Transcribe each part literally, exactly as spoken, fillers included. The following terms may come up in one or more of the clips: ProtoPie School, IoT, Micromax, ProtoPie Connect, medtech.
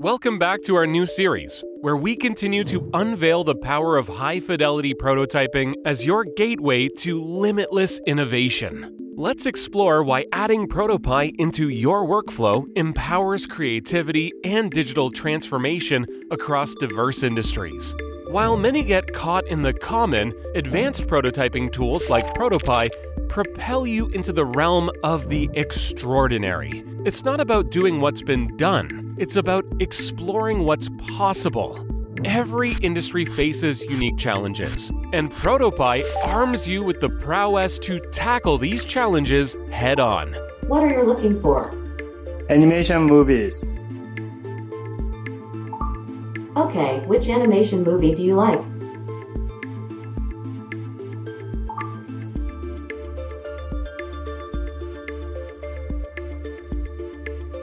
Welcome back to our new series, where we continue to unveil the power of high-fidelity prototyping as your gateway to limitless innovation. Let's explore why adding ProtoPie into your workflow empowers creativity and digital transformation across diverse industries. While many get caught in the common, advanced prototyping tools like ProtoPie propel you into the realm of the extraordinary. It's not about doing what's been done, it's about exploring what's possible. Every industry faces unique challenges, and ProtoPie arms you with the prowess to tackle these challenges head-on. What are you looking for? Animation movies. Okay, which animation movie do you like?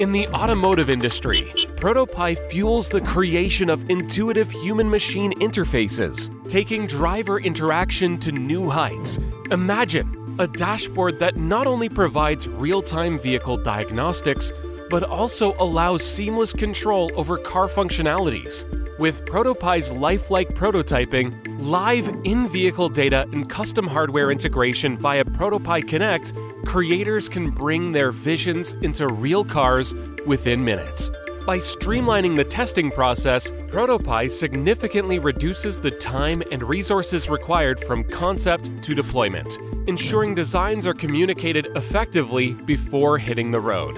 In the automotive industry, ProtoPie fuels the creation of intuitive human-machine interfaces, taking driver interaction to new heights. Imagine a dashboard that not only provides real-time vehicle diagnostics, but also allows seamless control over car functionalities. With ProtoPie's lifelike prototyping, live in-vehicle data and custom hardware integration via ProtoPie Connect, creators can bring their visions into real cars within minutes. By streamlining the testing process, ProtoPie significantly reduces the time and resources required from concept to deployment, ensuring designs are communicated effectively before hitting the road.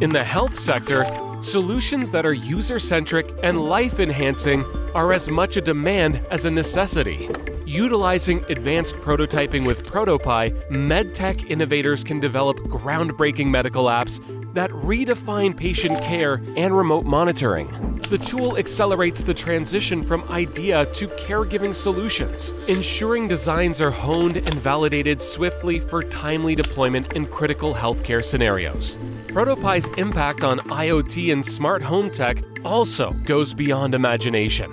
In the health sector, solutions that are user-centric and life-enhancing are as much a demand as a necessity. Utilizing advanced prototyping with ProtoPie, medtech innovators can develop groundbreaking medical apps that redefine patient care and remote monitoring. The tool accelerates the transition from idea to caregiving solutions, ensuring designs are honed and validated swiftly for timely deployment in critical healthcare scenarios. ProtoPie's impact on IoT and smart home tech also goes beyond imagination.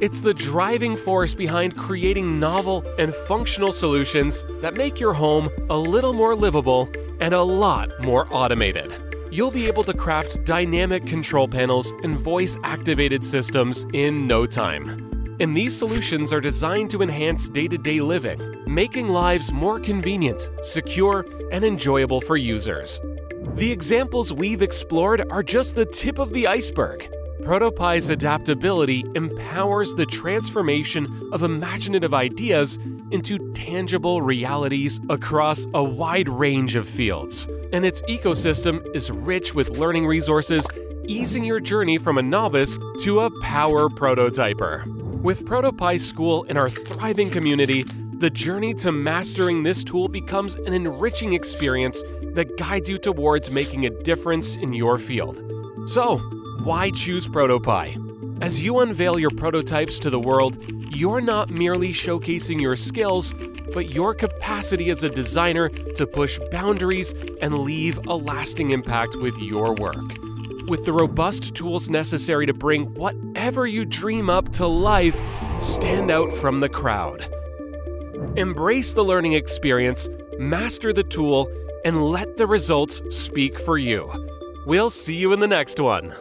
It's the driving force behind creating novel and functional solutions that make your home a little more livable and a lot more automated. You'll be able to craft dynamic control panels and voice-activated systems in no time. And these solutions are designed to enhance day-to-day living, making lives more convenient, secure, and enjoyable for users. The examples we've explored are just the tip of the iceberg. ProtoPie's adaptability empowers the transformation of imaginative ideas into tangible realities across a wide range of fields. And its ecosystem is rich with learning resources, easing your journey from a novice to a power prototyper. With ProtoPie School and our thriving community, the journey to mastering this tool becomes an enriching experience that guides you towards making a difference in your field. So, why choose ProtoPie? As you unveil your prototypes to the world, you're not merely showcasing your skills, but your capacity as a designer to push boundaries and leave a lasting impact with your work. With the robust tools necessary to bring whatever you dream up to life, stand out from the crowd. Embrace the learning experience, master the tool, and let the results speak for you. We'll see you in the next one.